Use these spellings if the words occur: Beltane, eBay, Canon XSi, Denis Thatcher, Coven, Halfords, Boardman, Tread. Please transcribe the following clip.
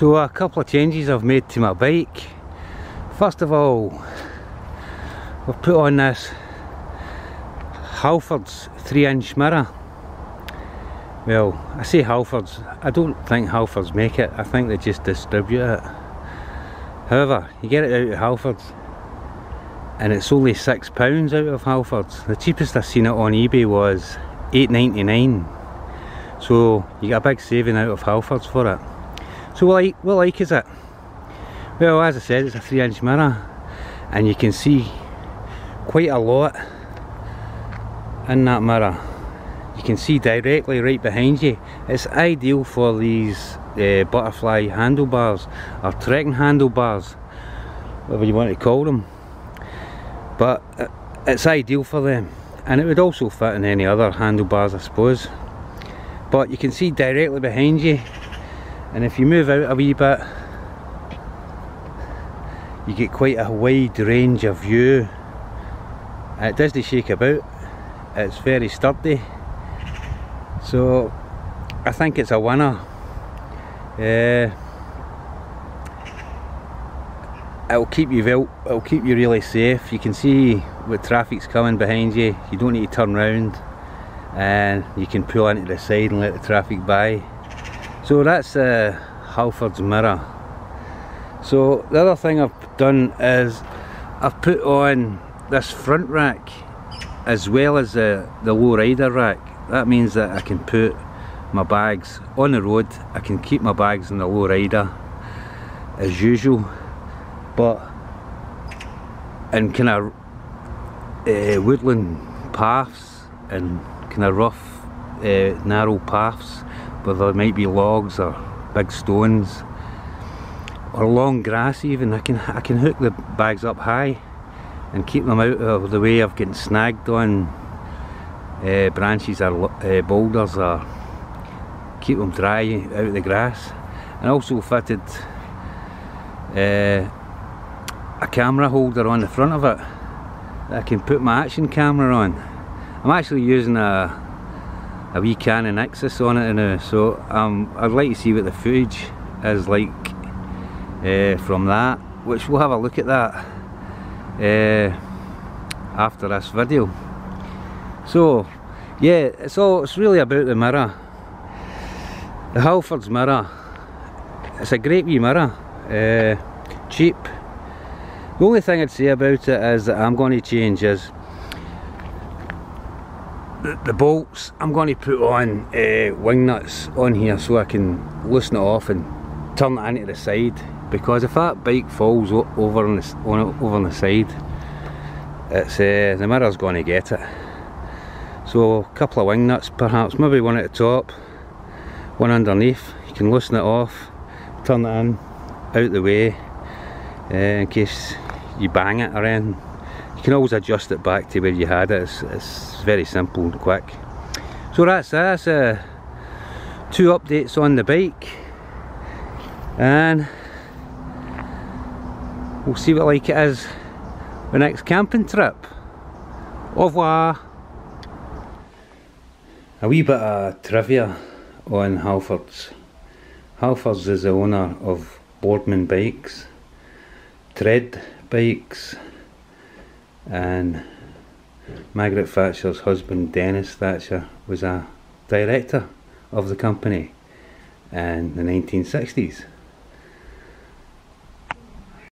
So a couple of changes I've made to my bike. First of all, I've put on this Halfords 3-inch mirror. Well, I say Halfords, I don't think Halfords make it, I think they just distribute it. However, you get it out of Halfords and it's only £6 out of Halfords. The cheapest I've seen it on eBay was $8.99, so you get a big saving out of Halfords for it. So what like is it? Well, as I said, it's a 3-inch mirror and you can see quite a lot in that mirror. You can see directly right behind you. It's ideal for these butterfly handlebars or trekking handlebars, whatever you want to call them, but it's ideal for them, and it would also fit in any other handlebars I suppose. But you can see directly behind you, and if you move out a wee bit you get quite a wide range of view. It doesn't shake about, it's very sturdy, so I think it's a winner. It'll keep you really safe. You can see what traffic's coming behind you, you don't need to turn round, and you can pull into the side and let the traffic by. So that's the Halfords mirror. So the other thing I've done is I've put on this front rack as well as the low rider rack. That means that I can put my bags on the road, I can keep my bags in the low rider as usual, but in kind of woodland paths and kind of rough narrow paths where there might be logs or big stones or long grass even, I can hook the bags up high and keep them out of the way of getting snagged on branches or boulders, or keep them dry out of the grass. And also fitted a camera holder on the front of it that I can put my action camera on. I'm actually using a wee Canon XSi on it now, so I'd like to see what the footage is like from that, which we'll have a look at that after this video. So yeah, it's really about the mirror, the Halfords mirror. It's a great wee mirror, cheap. The only thing I'd say about it is that I'm going to change is the bolts. I'm going to put on wing nuts on here so I can loosen it off and turn it into the side, because if that bike falls over on the side, it's the mirror's going to get it. So a couple of wing nuts perhaps, maybe one at the top, one underneath. You can loosen it off, turn it in, out the way, in case you bang it around. You can always adjust it back to where you had it. It's very simple and quick. So that's two updates on the bike, and we'll see what like it is the next camping trip. Au revoir. A wee bit of trivia on Halfords. Halfords is the owner of Boardman bikes, Tread bikes, and Margaret Thatcher's husband Denis Thatcher was a director of the company in the 1960s.